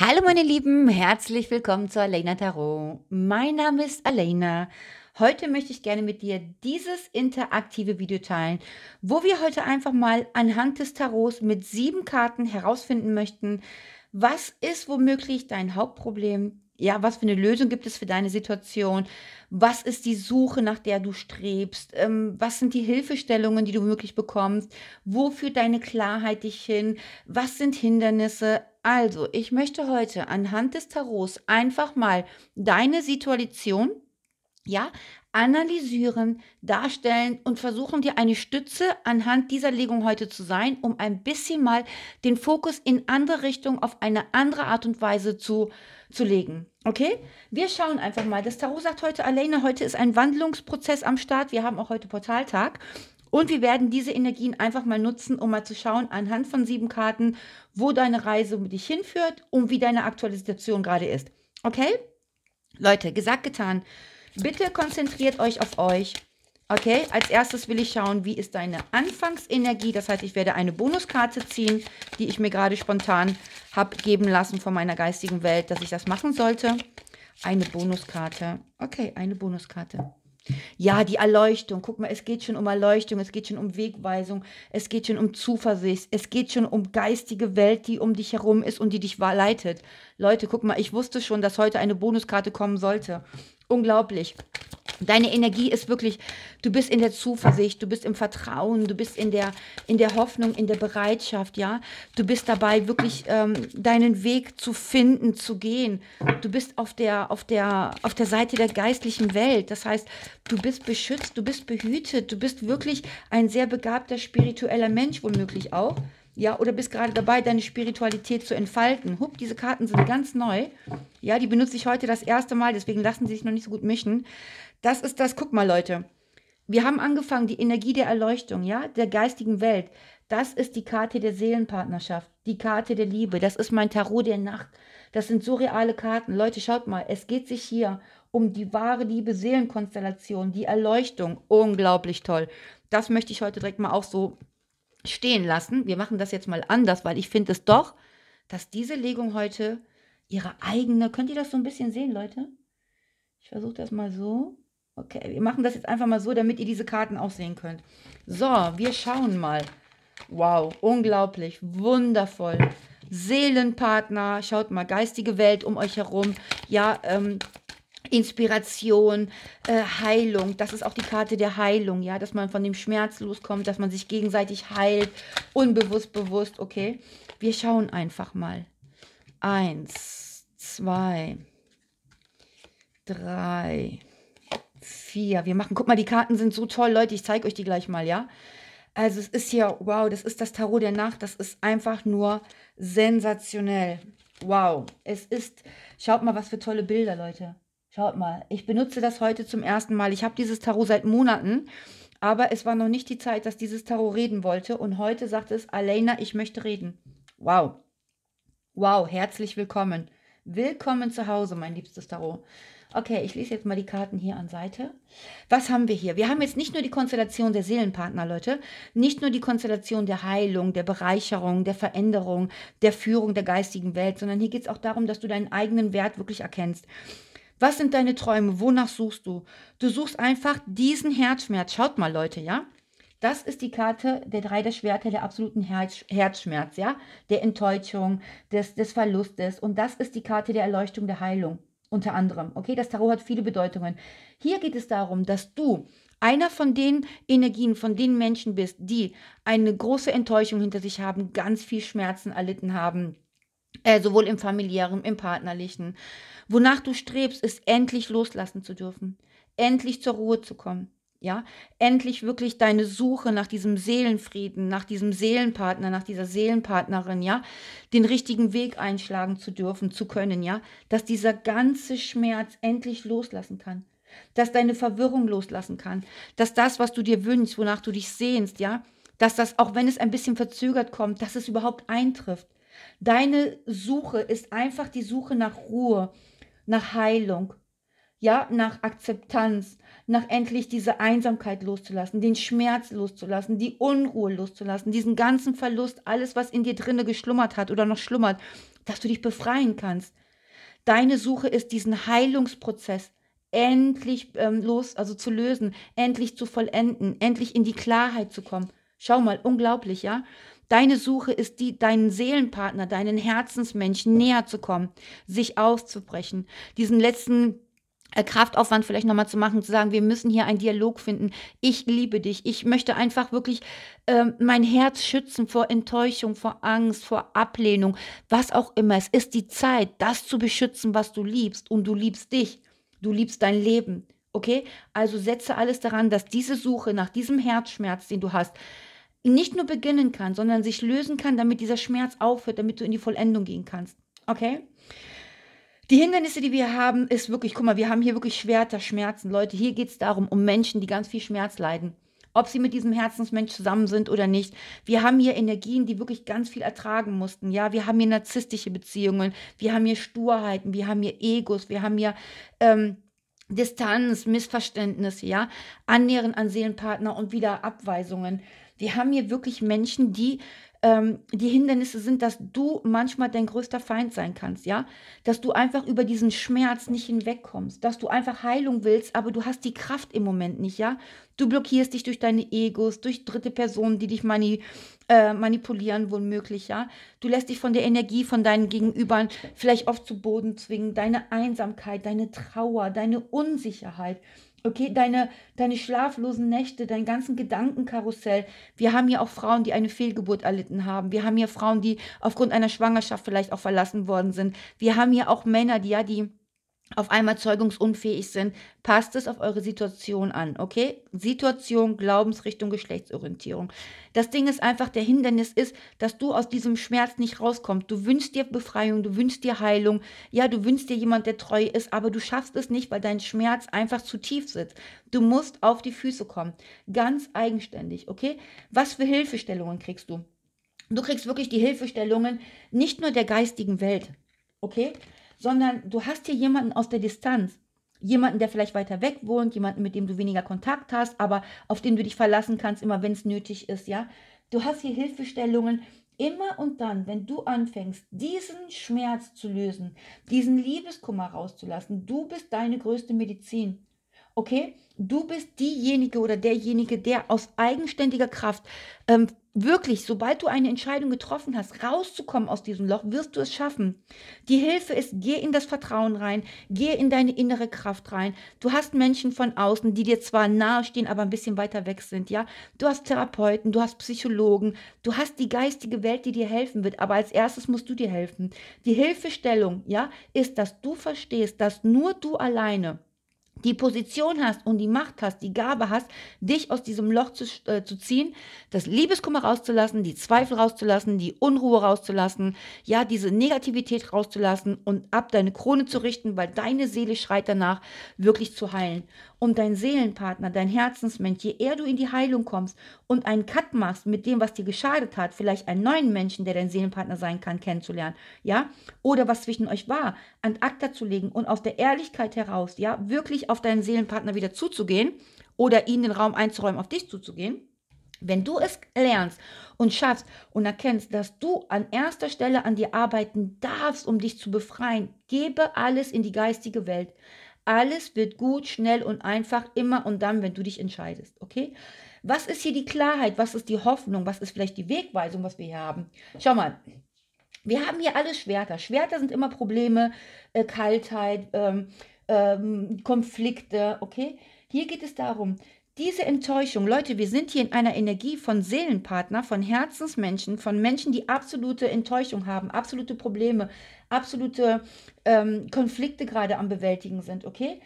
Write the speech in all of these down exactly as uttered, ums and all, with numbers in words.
Hallo meine Lieben, herzlich willkommen zu Aleyna Tarot. Mein Name ist Aleyna. Heute möchte ich gerne mit dir dieses interaktive Video teilen, wo wir heute einfach mal anhand des Tarots mit sieben Karten herausfinden möchten, was ist womöglich dein Hauptproblem? Ja, was für eine Lösung gibt es für deine Situation? Was ist die Suche, nach der du strebst? Ähm, was sind die Hilfestellungen, die du womöglich bekommst? Wo führt deine Klarheit dich hin? Was sind Hindernisse? Also, ich möchte heute anhand des Tarots einfach mal deine Situation, ja, analysieren, darstellen und versuchen, dir eine Stütze anhand dieser Legung heute zu sein, um ein bisschen mal den Fokus in andere Richtung auf eine andere Art und Weise zu, zu legen. Okay? Wir schauen einfach mal. Das Tarot sagt heute, Aleyna, heute ist ein Wandlungsprozess am Start. Wir haben auch heute Portaltag. Und wir werden diese Energien einfach mal nutzen, um mal zu schauen, anhand von sieben Karten, wo deine Reise mit dich hinführt und wie deine aktuelle Situation gerade ist. Okay? Leute, gesagt, getan. Bitte konzentriert euch auf euch. Okay, als erstes will ich schauen, wie ist deine Anfangsenergie. Das heißt, ich werde eine Bonuskarte ziehen, die ich mir gerade spontan habe geben lassen von meiner geistigen Welt, dass ich das machen sollte. Eine Bonuskarte. Okay, eine Bonuskarte. Ja, die Erleuchtung. Guck mal, es geht schon um Erleuchtung, es geht schon um Wegweisung, es geht schon um Zuversicht, es geht schon um geistige Welt, die um dich herum ist und die dich leitet. Leute, guck mal, ich wusste schon, dass heute eine Bonuskarte kommen sollte. Unglaublich. Deine Energie ist wirklich, du bist in der Zuversicht, du bist im Vertrauen, du bist in der, in der Hoffnung, in der Bereitschaft, ja. Du bist dabei, wirklich ähm, deinen Weg zu finden, zu gehen. Du bist auf der, auf der, auf der Seite der geistlichen Welt. Das heißt, du bist beschützt, du bist behütet, du bist wirklich ein sehr begabter, spiritueller Mensch, womöglich auch. Ja, oder bist gerade dabei, deine Spiritualität zu entfalten. Hup, diese Karten sind ganz neu. Ja, die benutze ich heute das erste Mal, deswegen lassen sie sich noch nicht so gut mischen. Das ist das, guck mal Leute, wir haben angefangen, die Energie der Erleuchtung, ja, der geistigen Welt. Das ist die Karte der Seelenpartnerschaft, die Karte der Liebe. Das ist mein Tarot der Nacht. Das sind so reale Karten. Leute, schaut mal, es geht sich hier um die wahre Liebe-Seelenkonstellation, die Erleuchtung. Unglaublich toll. Das möchte ich heute direkt mal auch so stehen lassen. Wir machen das jetzt mal anders, weil ich finde es doch, dass diese Legung heute ihre eigene, könnt ihr das so ein bisschen sehen, Leute? Ich versuche das mal so. Okay, wir machen das jetzt einfach mal so, damit ihr diese Karten auch sehen könnt. So, wir schauen mal. Wow, unglaublich, wundervoll. Seelenpartner, schaut mal, geistige Welt um euch herum. Ja, ähm, Inspiration, äh, Heilung, das ist auch die Karte der Heilung, ja, dass man von dem Schmerz loskommt, dass man sich gegenseitig heilt, unbewusst, bewusst, okay. Wir schauen einfach mal. Eins, zwei, drei, vier, wir machen, guck mal, die Karten sind so toll, Leute, ich zeige euch die gleich mal, ja. Also es ist hier, wow, das ist das Tarot der Nacht, das ist einfach nur sensationell, wow, es ist, schaut mal, was für tolle Bilder, Leute. Schaut mal, ich benutze das heute zum ersten Mal. Ich habe dieses Tarot seit Monaten, aber es war noch nicht die Zeit, dass dieses Tarot reden wollte. Und heute sagt es, Aleyna, ich möchte reden. Wow. Wow, herzlich willkommen. Willkommen zu Hause, mein liebstes Tarot. Okay, ich lese jetzt mal die Karten hier an Seite. Was haben wir hier? Wir haben jetzt nicht nur die Konstellation der Seelenpartner, Leute, nicht nur die Konstellation der Heilung, der Bereicherung, der Veränderung, der Führung der geistigen Welt, sondern hier geht es auch darum, dass du deinen eigenen Wert wirklich erkennst. Was sind deine Träume? Wonach suchst du? Du suchst einfach diesen Herzschmerz. Schaut mal, Leute, ja? Das ist die Karte der drei der Schwerter, der absoluten Herz, Herzschmerz, ja? Der Enttäuschung, des, des Verlustes. Und das ist die Karte der Erleuchtung, der Heilung, unter anderem. Okay, das Tarot hat viele Bedeutungen. Hier geht es darum, dass du einer von den Energien, von den Menschen bist, die eine große Enttäuschung hinter sich haben, ganz viel Schmerzen erlitten haben. Äh, sowohl im familiären, im partnerlichen. Wonach du strebst, ist endlich loslassen zu dürfen, endlich zur Ruhe zu kommen, ja, endlich wirklich deine Suche nach diesem Seelenfrieden, nach diesem Seelenpartner, nach dieser Seelenpartnerin, ja, den richtigen Weg einschlagen zu dürfen, zu können, ja, dass dieser ganze Schmerz endlich loslassen kann, dass deine Verwirrung loslassen kann, dass das, was du dir wünschst, wonach du dich sehnst, ja, dass das, auch wenn es ein bisschen verzögert kommt, dass es überhaupt eintrifft. Deine Suche ist einfach die Suche nach Ruhe, nach Heilung, ja, nach Akzeptanz, nach endlich diese Einsamkeit loszulassen, den Schmerz loszulassen, die Unruhe loszulassen, diesen ganzen Verlust, alles, was in dir drinne geschlummert hat oder noch schlummert, dass du dich befreien kannst. Deine Suche ist, diesen Heilungsprozess endlich ähm, los, also zu lösen, endlich zu vollenden, endlich in die Klarheit zu kommen. Schau mal, unglaublich, ja? Deine Suche ist die, deinen Seelenpartner, deinen Herzensmenschen näher zu kommen, sich auszubrechen, diesen letzten Kraftaufwand vielleicht nochmal zu machen, zu sagen, wir müssen hier einen Dialog finden. Ich liebe dich. Ich möchte einfach wirklich ähm, mein Herz schützen vor Enttäuschung, vor Angst, vor Ablehnung, was auch immer. Es ist die Zeit, das zu beschützen, was du liebst. Und du liebst dich. Du liebst dein Leben. Okay? Also setze alles daran, dass diese Suche nach diesem Herzschmerz, den du hast, nicht nur beginnen kann, sondern sich lösen kann, damit dieser Schmerz aufhört, damit du in die Vollendung gehen kannst. Okay? Die Hindernisse, die wir haben, ist wirklich, guck mal, wir haben hier wirklich Schwerter, Schmerzen. Leute, hier geht es darum, um Menschen, die ganz viel Schmerz leiden. Ob sie mit diesem Herzensmensch zusammen sind oder nicht. Wir haben hier Energien, die wirklich ganz viel ertragen mussten. Ja, wir haben hier narzisstische Beziehungen, wir haben hier Sturheiten, wir haben hier Egos, wir haben hier ähm, Distanz, Missverständnisse, ja, Annähern an Seelenpartner und wieder Abweisungen. Wir haben hier wirklich Menschen, die ähm, die Hindernisse sind, dass du manchmal dein größter Feind sein kannst, ja? Dass du einfach über diesen Schmerz nicht hinwegkommst, dass du einfach Heilung willst, aber du hast die Kraft im Moment nicht, ja? Du blockierst dich durch deine Egos, durch dritte Personen, die dich mani äh, manipulieren, womöglich, ja? Du lässt dich von der Energie von deinen Gegenübern vielleicht oft zu Boden zwingen, deine Einsamkeit, deine Trauer, deine Unsicherheit. Okay, deine, deine schlaflosen Nächte, deinen ganzen Gedankenkarussell. Wir haben hier auch Frauen, die eine Fehlgeburt erlitten haben. Wir haben hier Frauen, die aufgrund einer Schwangerschaft vielleicht auch verlassen worden sind. Wir haben hier auch Männer, die ja, die auf einmal zeugungsunfähig sind. Passt es auf eure Situation an, okay? Situation, Glaubensrichtung, Geschlechtsorientierung. Das Ding ist einfach, der Hindernis ist, dass du aus diesem Schmerz nicht rauskommst. Du wünschst dir Befreiung, du wünschst dir Heilung, ja, du wünschst dir jemand, der treu ist, aber du schaffst es nicht, weil dein Schmerz einfach zu tief sitzt. Du musst auf die Füße kommen, ganz eigenständig, okay? Was für Hilfestellungen kriegst du? Du kriegst wirklich die Hilfestellungen nicht nur der geistigen Welt, okay? Sondern du hast hier jemanden aus der Distanz, jemanden, der vielleicht weiter weg wohnt, jemanden, mit dem du weniger Kontakt hast, aber auf den du dich verlassen kannst, immer wenn es nötig ist, ja. Du hast hier Hilfestellungen, immer und dann, wenn du anfängst, diesen Schmerz zu lösen, diesen Liebeskummer rauszulassen, du bist deine größte Medizin, okay? Du bist diejenige oder derjenige, der aus eigenständiger Kraft ähm, wirklich, sobald du eine Entscheidung getroffen hast, rauszukommen aus diesem Loch, wirst du es schaffen. Die Hilfe ist, geh in das Vertrauen rein, geh in deine innere Kraft rein. Du hast Menschen von außen, die dir zwar nahestehen, aber ein bisschen weiter weg sind, ja. Du hast Therapeuten, du hast Psychologen, du hast die geistige Welt, die dir helfen wird, aber als erstes musst du dir helfen. Die Hilfestellung, ja, ist, dass du verstehst, dass nur du alleine die Position hast und die Macht hast, die Gabe hast, dich aus diesem Loch zu, äh, zu ziehen, das Liebeskummer rauszulassen, die Zweifel rauszulassen, die Unruhe rauszulassen, ja, diese Negativität rauszulassen und ab deine Krone zu richten, weil deine Seele schreit danach, wirklich zu heilen. Und dein Seelenpartner, dein Herzensmensch, je eher du in die Heilung kommst und einen Cut machst mit dem, was dir geschadet hat, vielleicht einen neuen Menschen, der dein Seelenpartner sein kann, kennenzulernen, ja, oder was zwischen euch war, an ACTA zu legen und aus der Ehrlichkeit heraus, ja, wirklich auf deinen Seelenpartner wieder zuzugehen oder ihnen den Raum einzuräumen, auf dich zuzugehen. Wenn du es lernst und schaffst und erkennst, dass du an erster Stelle an dir arbeiten darfst, um dich zu befreien, gebe alles in die geistige Welt. Alles wird gut, schnell und einfach, immer und dann, wenn du dich entscheidest, okay? Was ist hier die Klarheit? Was ist die Hoffnung? Was ist vielleicht die Wegweisung, was wir hier haben? Schau mal, wir haben hier alles Schwerter. Schwerter sind immer Probleme, äh, Kaltheit, ähm, ähm, Konflikte, okay? Hier geht es darum, diese Enttäuschung, Leute, wir sind hier in einer Energie von Seelenpartner, von Herzensmenschen, von Menschen, die absolute Enttäuschung haben, absolute Probleme, absolute ähm, Konflikte gerade am Bewältigen sind, okay?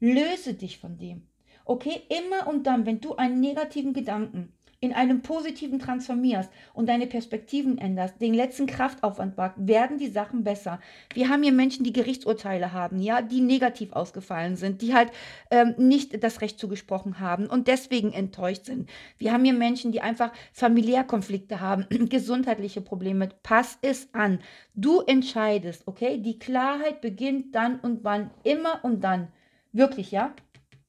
Löse dich von dem, okay? Immer und dann, wenn du einen negativen Gedanken in einem positiven transformierst und deine Perspektiven änderst, den letzten Kraftaufwand wagt, werden die Sachen besser. Wir haben hier Menschen, die Gerichtsurteile haben, ja, die negativ ausgefallen sind, die halt ähm, nicht das Recht zugesprochen haben und deswegen enttäuscht sind. Wir haben hier Menschen, die einfach familiär Konflikte haben, gesundheitliche Probleme. Pass es an. Du entscheidest, okay? Die Klarheit beginnt dann und wann, immer und dann. Wirklich, ja?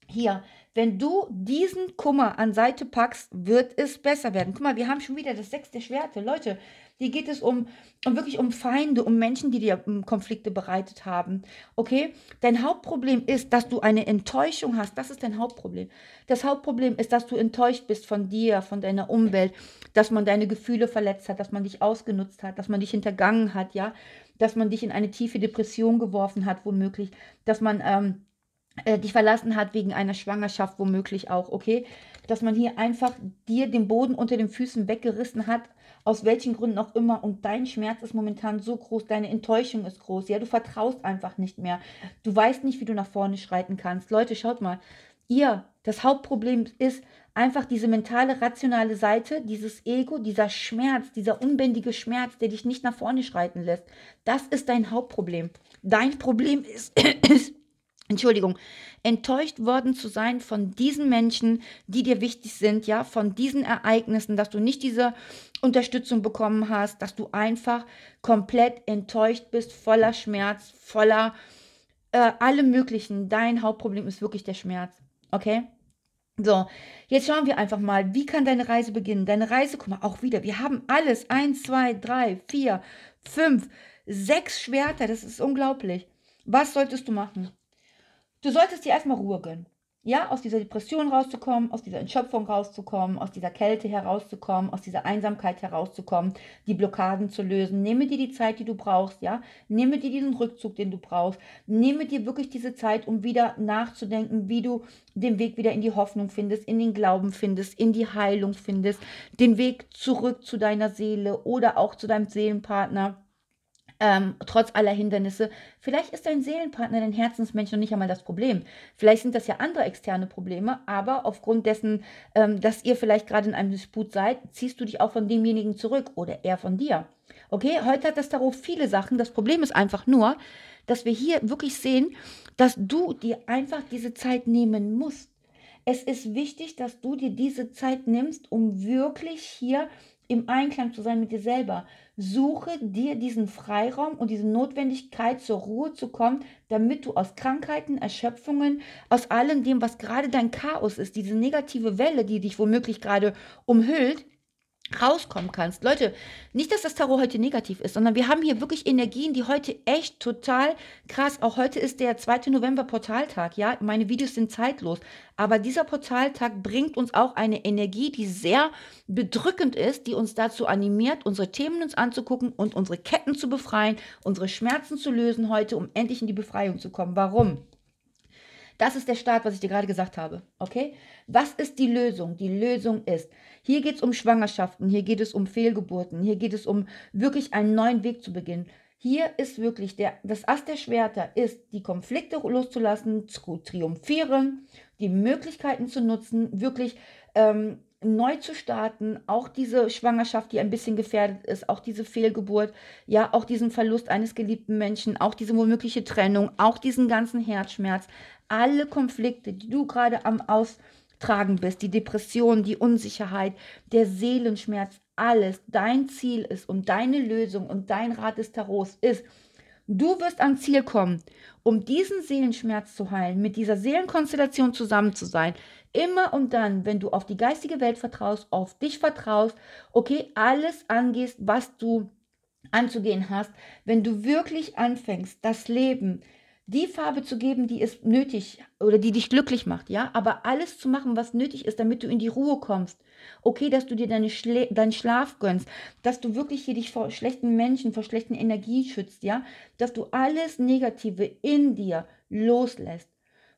Hier, wenn du diesen Kummer an Seite packst, wird es besser werden. Guck mal, wir haben schon wieder das Sechs der Schwerte. Leute, Hier geht es um, um wirklich um Feinde, um Menschen, die dir Konflikte bereitet haben. Okay? Dein Hauptproblem ist, dass du eine Enttäuschung hast. Das ist dein Hauptproblem. Das Hauptproblem ist, dass du enttäuscht bist von dir, von deiner Umwelt, dass man deine Gefühle verletzt hat, dass man dich ausgenutzt hat, dass man dich hintergangen hat, ja, dass man dich in eine tiefe Depression geworfen hat, womöglich, dass man ähm, äh, dich verlassen hat wegen einer Schwangerschaft, womöglich auch, okay, dass man hier einfach dir den Boden unter den Füßen weggerissen hat, aus welchen Gründen auch immer, und dein Schmerz ist momentan so groß, deine Enttäuschung ist groß, ja, du vertraust einfach nicht mehr, du weißt nicht, wie du nach vorne schreiten kannst. Leute, schaut mal, ihr, das Hauptproblem ist einfach diese mentale, rationale Seite, dieses Ego, dieser Schmerz, dieser unbändige Schmerz, der dich nicht nach vorne schreiten lässt. Das ist dein Hauptproblem. Dein Problem ist, ist Entschuldigung, enttäuscht worden zu sein von diesen Menschen, die dir wichtig sind, ja, von diesen Ereignissen, dass du nicht diese Unterstützung bekommen hast, dass du einfach komplett enttäuscht bist, voller Schmerz, voller äh, allem Möglichen. Dein Hauptproblem ist wirklich der Schmerz. Okay? So, jetzt schauen wir einfach mal, wie kann deine Reise beginnen? Deine Reise, guck mal, auch wieder, wir haben alles, eins, zwei, drei, vier, fünf, sechs Schwerter, das ist unglaublich. Was solltest du machen? Du solltest dir erstmal Ruhe gönnen, ja, aus dieser Depression rauszukommen, aus dieser Entschöpfung rauszukommen, aus dieser Kälte herauszukommen, aus dieser Einsamkeit herauszukommen, die Blockaden zu lösen. Nehme dir die Zeit, die du brauchst, ja, nehme dir diesen Rückzug, den du brauchst, nehme dir wirklich diese Zeit, um wieder nachzudenken, wie du den Weg wieder in die Hoffnung findest, in den Glauben findest, in die Heilung findest, den Weg zurück zu deiner Seele oder auch zu deinem Seelenpartner. Ähm, trotz aller Hindernisse, vielleicht ist dein Seelenpartner, dein Herzensmensch noch nicht einmal das Problem. Vielleicht sind das ja andere externe Probleme, aber aufgrund dessen, ähm, dass ihr vielleicht gerade in einem Disput seid, ziehst du dich auch von demjenigen zurück oder er von dir. Okay, heute hat das Tarot viele Sachen. Das Problem ist einfach nur, dass wir hier wirklich sehen, dass du dir einfach diese Zeit nehmen musst. Es ist wichtig, dass du dir diese Zeit nimmst, um wirklich hier im Einklang zu sein mit dir selber. Suche dir diesen Freiraum und diese Notwendigkeit, zur Ruhe zu kommen, damit du aus Krankheiten, Erschöpfungen, aus allem dem, was gerade dein Chaos ist, diese negative Welle, die dich womöglich gerade umhüllt, rauskommen kannst. Leute, nicht, dass das Tarot heute negativ ist, sondern wir haben hier wirklich Energien, die heute echt total krass, auch heute ist der zweite November Portaltag, ja, meine Videos sind zeitlos, aber dieser Portaltag bringt uns auch eine Energie, die sehr bedrückend ist, die uns dazu animiert, unsere Themen uns anzugucken und unsere Ketten zu befreien, unsere Schmerzen zu lösen heute, um endlich in die Befreiung zu kommen. Warum? Das ist der Start, was ich dir gerade gesagt habe, okay? Was ist die Lösung? Die Lösung ist, hier geht es um Schwangerschaften, hier geht es um Fehlgeburten, hier geht es um wirklich einen neuen Weg zu beginnen. Hier ist wirklich, der, das Ass der Schwerter ist, die Konflikte loszulassen, zu triumphieren, die Möglichkeiten zu nutzen, wirklich ähm, neu zu starten, auch diese Schwangerschaft, die ein bisschen gefährdet ist, auch diese Fehlgeburt, ja, auch diesen Verlust eines geliebten Menschen, auch diese womögliche Trennung, auch diesen ganzen Herzschmerz, alle Konflikte, die du gerade am Austragen bist, die Depression, die Unsicherheit, der Seelenschmerz, alles, dein Ziel ist und deine Lösung und dein Rat des Tarots ist, du wirst ans Ziel kommen, um diesen Seelenschmerz zu heilen, mit dieser Seelenkonstellation zusammen zu sein. Immer und dann, wenn du auf die geistige Welt vertraust, auf dich vertraust, okay, alles angehst, was du anzugehen hast, wenn du wirklich anfängst, das Leben die Farbe zu geben, die ist nötig oder die dich glücklich macht, ja, aber alles zu machen, was nötig ist, damit du in die Ruhe kommst, okay, dass du dir deine Schla- deinen Schlaf gönnst, dass du wirklich hier dich vor schlechten Menschen, vor schlechten Energien schützt, ja, dass du alles Negative in dir loslässt,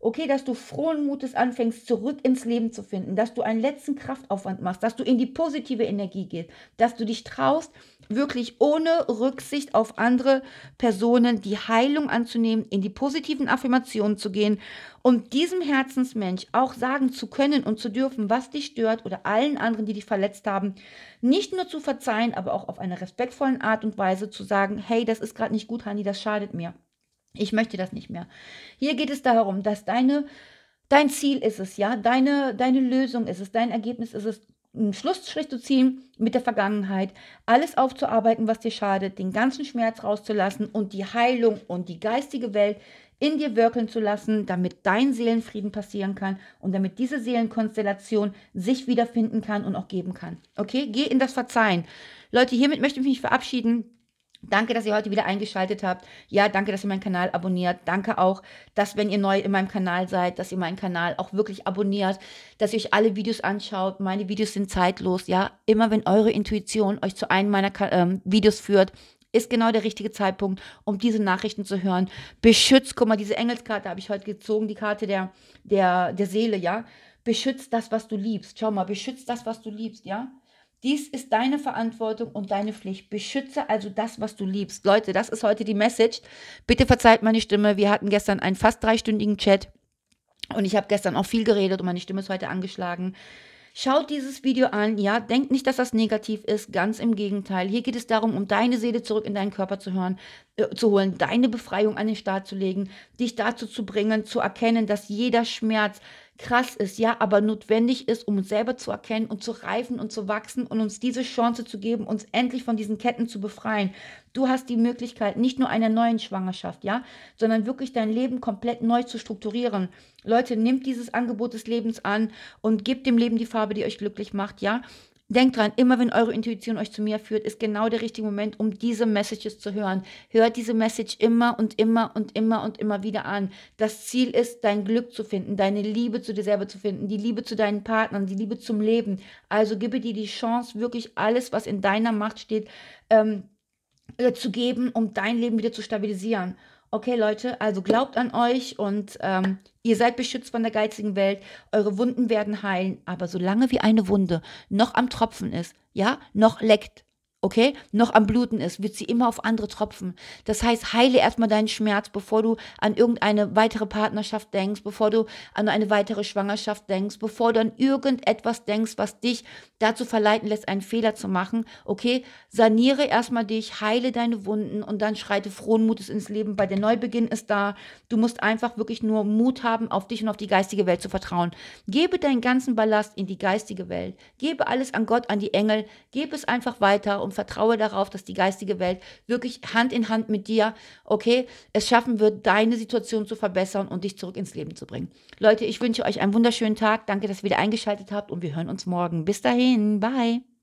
okay, dass du frohen Mutes anfängst, zurück ins Leben zu finden, dass du einen letzten Kraftaufwand machst, dass du in die positive Energie gehst, dass du dich traust, wirklich ohne Rücksicht auf andere Personen die Heilung anzunehmen, in die positiven Affirmationen zu gehen und diesem Herzensmensch auch sagen zu können und zu dürfen, was dich stört oder allen anderen, die dich verletzt haben, nicht nur zu verzeihen, aber auch auf einer respektvollen Art und Weise zu sagen, hey, das ist gerade nicht gut, Hani, das schadet mir. Ich möchte das nicht mehr. Hier geht es darum, dass deine, dein Ziel ist es, ja, deine, deine Lösung ist es, dein Ergebnis ist es, einen Schlussstrich zu ziehen mit der Vergangenheit, alles aufzuarbeiten, was dir schadet, den ganzen Schmerz rauszulassen und die Heilung und die geistige Welt in dir wirken zu lassen, damit dein Seelenfrieden passieren kann und damit diese Seelenkonstellation sich wiederfinden kann und auch geben kann. Okay, geh in das Verzeihen. Leute, hiermit möchte ich mich verabschieden. Danke, dass ihr heute wieder eingeschaltet habt. Ja, danke, dass ihr meinen Kanal abonniert. Danke auch, dass, wenn ihr neu in meinem Kanal seid, dass ihr meinen Kanal auch wirklich abonniert, dass ihr euch alle Videos anschaut. Meine Videos sind zeitlos. Ja, immer wenn eure Intuition euch zu einem meiner ähm, Videos führt, ist genau der richtige Zeitpunkt, um diese Nachrichten zu hören. Beschützt, guck mal, diese Engelskarte habe ich heute gezogen, die Karte der, der, der Seele, ja. Beschützt das, was du liebst. Schau mal, beschützt das, was du liebst, ja. Dies ist deine Verantwortung und deine Pflicht. Beschütze also das, was du liebst. Leute, das ist heute die Message. Bitte verzeiht meine Stimme. Wir hatten gestern einen fast dreistündigen Chat und ich habe gestern auch viel geredet und meine Stimme ist heute angeschlagen. Schaut dieses Video an, ja, denkt nicht, dass das negativ ist, ganz im Gegenteil. Hier geht es darum, um deine Seele zurück in deinen Körper zu hören, äh, zu holen, deine Befreiung an den Start zu legen, dich dazu zu bringen, zu erkennen, dass jeder Schmerz krass ist, ja, aber notwendig ist, um uns selber zu erkennen und zu reifen und zu wachsen und uns diese Chance zu geben, uns endlich von diesen Ketten zu befreien. Du hast die Möglichkeit, nicht nur einer neuen Schwangerschaft, ja, sondern wirklich dein Leben komplett neu zu strukturieren. Leute, nehmt dieses Angebot des Lebens an und gebt dem Leben die Farbe, die euch glücklich macht, ja. Denkt dran, immer wenn eure Intuition euch zu mir führt, ist genau der richtige Moment, um diese Messages zu hören. Hört diese Message immer und immer und immer und immer wieder an. Das Ziel ist, dein Glück zu finden, deine Liebe zu dir selber zu finden, die Liebe zu deinen Partnern, die Liebe zum Leben. Also gebe dir die Chance, wirklich alles, was in deiner Macht steht, ähm, äh, zu geben, um dein Leben wieder zu stabilisieren. Okay, Leute, also glaubt an euch und ähm, ihr seid beschützt von der geistigen Welt. Eure Wunden werden heilen, aber solange wie eine Wunde noch am Tropfen ist, ja, noch leckt, okay, noch am Bluten ist, wird sie immer auf andere tropfen. Das heißt, heile erstmal deinen Schmerz, bevor du an irgendeine weitere Partnerschaft denkst, bevor du an eine weitere Schwangerschaft denkst, bevor du an irgendetwas denkst, was dich dazu verleiten lässt, einen Fehler zu machen, okay? Saniere erstmal dich, heile deine Wunden und dann schreite frohen Mutes ins Leben, weil der Neubeginn ist da. Du musst einfach wirklich nur Mut haben, auf dich und auf die geistige Welt zu vertrauen. Gebe deinen ganzen Ballast in die geistige Welt. Gebe alles an Gott, an die Engel. Gebe es einfach weiter und vertraue darauf, dass die geistige Welt wirklich Hand in Hand mit dir, okay, es schaffen wird, deine Situation zu verbessern und dich zurück ins Leben zu bringen. Leute, ich wünsche euch einen wunderschönen Tag. Danke, dass ihr wieder eingeschaltet habt und wir hören uns morgen. Bis dahin, bye.